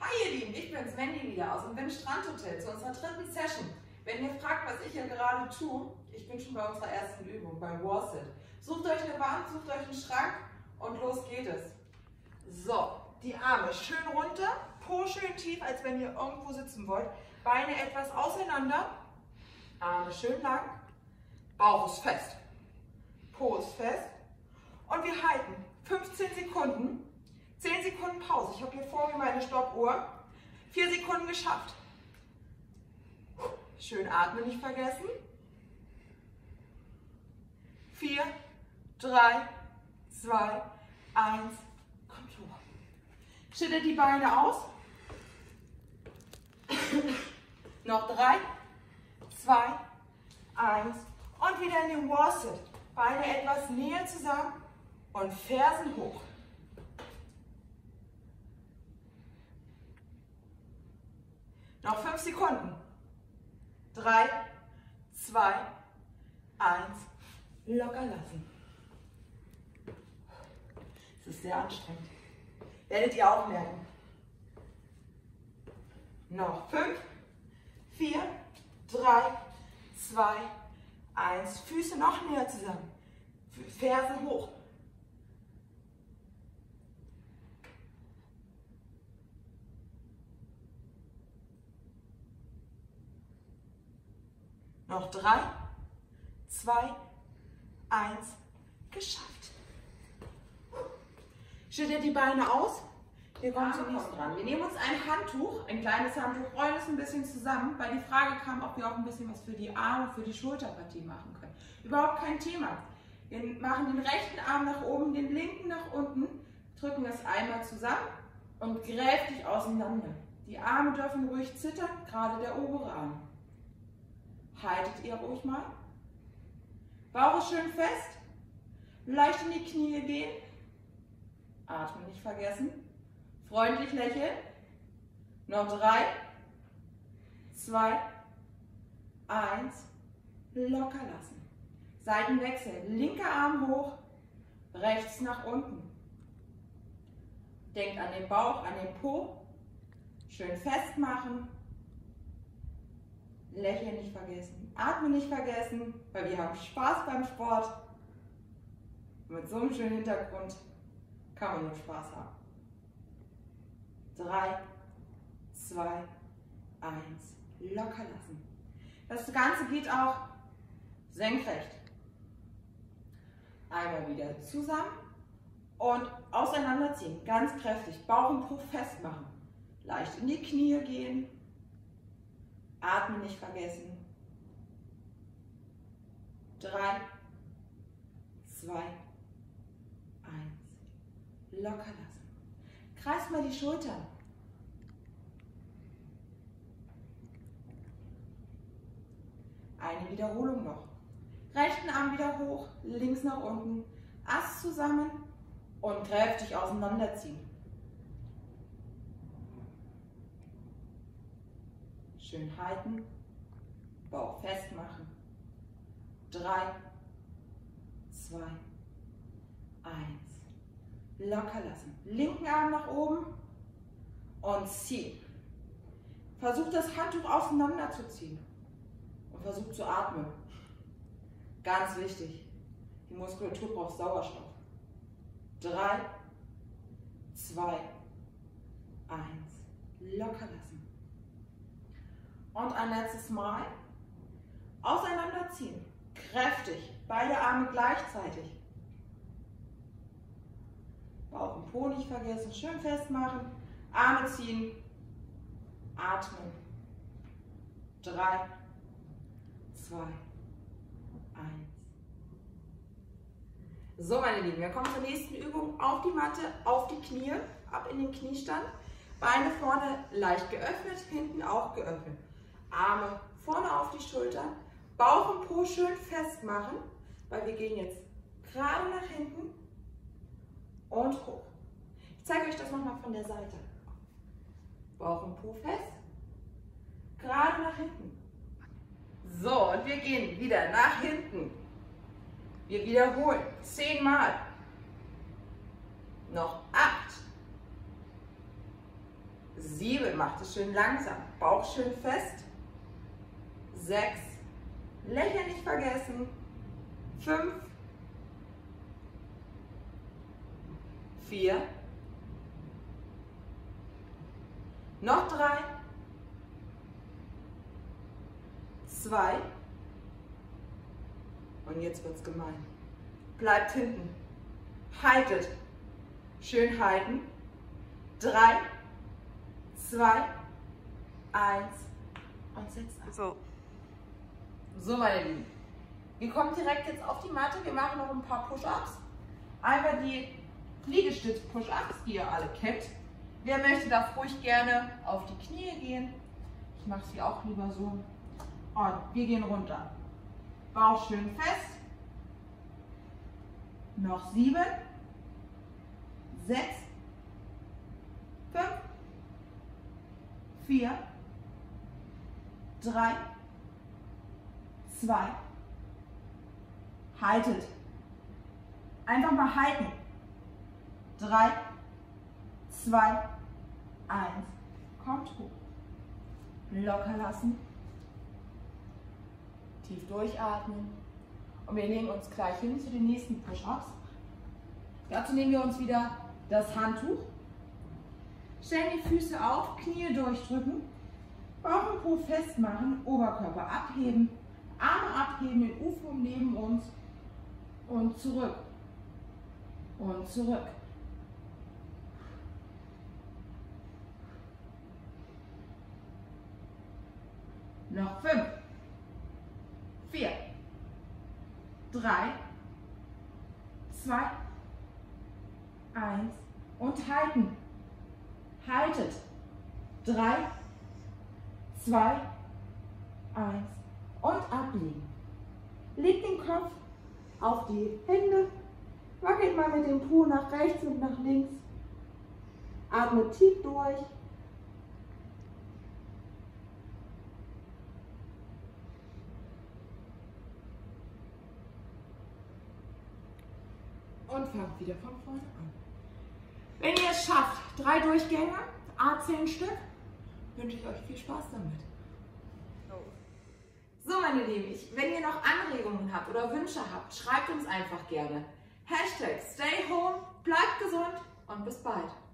Hi ihr Lieben, ich bin's Mandy wieder aus dem Wyn. Strandhotel zu unserer dritten Session. Wenn ihr fragt, was ich hier gerade tue, ich bin schon bei unserer ersten Übung, bei Warsit. Sucht euch eine Wand, sucht euch einen Schrank und los geht es. So, die Arme schön runter, Po schön tief, als wenn ihr irgendwo sitzen wollt. Beine etwas auseinander, Arme schön lang, Bauch ist fest, Po ist fest. Und wir halten 15 Sekunden. 10 Sekunden Pause. Ich habe hier vor mir meine Stoppuhr. 4 Sekunden geschafft. Schön atmen, nicht vergessen. 4, 3, 2, 1. Kommt hoch. Schüttelt die Beine aus. Noch 3, 2, 1. Und wieder in den Warsit. Beine etwas näher zusammen und Fersen hoch. Noch 5 Sekunden. 3, 2, 1. Locker lassen. Es ist sehr anstrengend. Werdet ihr auch merken. Noch 5, 4, 3, 2, 1. Füße noch näher zusammen. Fersen hoch. Noch 3, 2, 1, geschafft. Schüttelt die Beine aus. Wir kommen zum nächsten dran. Wir nehmen uns ein Handtuch, ein kleines Handtuch, rollen es ein bisschen zusammen, weil die Frage kam, ob wir auch ein bisschen was für die Arme, für die Schulterpartie machen können. Überhaupt kein Thema. Wir machen den rechten Arm nach oben, den linken nach unten, drücken das einmal zusammen und kräftig auseinander. Die Arme dürfen ruhig zittern, gerade der obere Arm. Haltet ihr ruhig mal. Bauch ist schön fest. Leicht in die Knie gehen. Atmen nicht vergessen. Freundlich lächeln. Noch 3, 2, 1. Locker lassen. Seitenwechsel. Linker Arm hoch, rechts nach unten. Denkt an den Bauch, an den Po. Schön festmachen. Lächeln nicht vergessen, atmen nicht vergessen, weil wir haben Spaß beim Sport. Und mit so einem schönen Hintergrund kann man nur Spaß haben. 3, 2, 1, locker lassen. Das Ganze geht auch senkrecht. Einmal wieder zusammen und auseinanderziehen, ganz kräftig. Bauch und Po festmachen, leicht in die Knie gehen. Atmen nicht vergessen. 3, 2, 1. Locker lassen. Kreist mal die Schultern. Eine Wiederholung noch. Rechten Arm wieder hoch, links nach unten. Ast zusammen und kräftig auseinanderziehen. Schön halten, Bauch festmachen. 3, 2, 1. Locker lassen. Linken Arm nach oben und ziehen. Versucht das Handtuch auseinander zu ziehen und versucht zu atmen. Ganz wichtig, die Muskulatur braucht Sauerstoff. 3, 2, 1. Locker lassen. Und ein letztes Mal auseinanderziehen, kräftig, beide Arme gleichzeitig. Bauch und Po nicht vergessen, schön festmachen, Arme ziehen, atmen. 3, 2, 1. So meine Lieben, wir kommen zur nächsten Übung, auf die Matte, auf die Knie, ab in den Kniestand. Beine vorne leicht geöffnet, hinten auch geöffnet. Arme vorne auf die Schultern, Bauch und Po schön festmachen, weil wir gehen jetzt gerade nach hinten und hoch. Ich zeige euch das nochmal von der Seite. Bauch und Po fest, gerade nach hinten. So, und wir gehen wieder nach hinten. Wir wiederholen 10 Mal. Noch 8, 7, macht es schön langsam, Bauch schön fest, 6, Lächeln nicht vergessen, 5, 4, noch 3, 2 und jetzt wird es gemein. Bleibt hinten, haltet, schön halten, 3, 2, 1 und setzt ab. So, meine Lieben, wir kommen direkt jetzt auf die Matte, wir machen noch ein paar Push-Ups. Einmal die Liegestütz-Push-Ups, die ihr alle kennt. Wer möchte, darf ruhig gerne auf die Knie gehen. Ich mache sie auch lieber so. Und wir gehen runter. Bauch schön fest. Noch 7, 6, 5, 4, 3, 2, haltet. Einfach mal halten. 3, 2, 1. Kommt hoch. Locker lassen. Tief durchatmen. Und wir legen uns gleich hin zu den nächsten Push-Ups. Dazu nehmen wir uns wieder das Handtuch. Stellen die Füße auf, Knie durchdrücken. Bauch und Po festmachen, Oberkörper abheben. Arme abheben, den U-Form neben uns und zurück und zurück. Noch 5, 4, 3, 2, 1 und halten. Haltet. 3, 2, 1. Und ablegen. Legt den Kopf auf die Hände, wackelt mal mit dem Po nach rechts und nach links. Atmet tief durch. Und fangt wieder von vorne an. Wenn ihr es schafft, 3 Durchgänge, A10 Stück, wünsche ich euch viel Spaß damit. So, meine Lieben, wenn ihr noch Anregungen habt oder Wünsche habt, schreibt uns einfach gerne. #StayHome, bleibt gesund und bis bald.